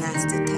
last attempt.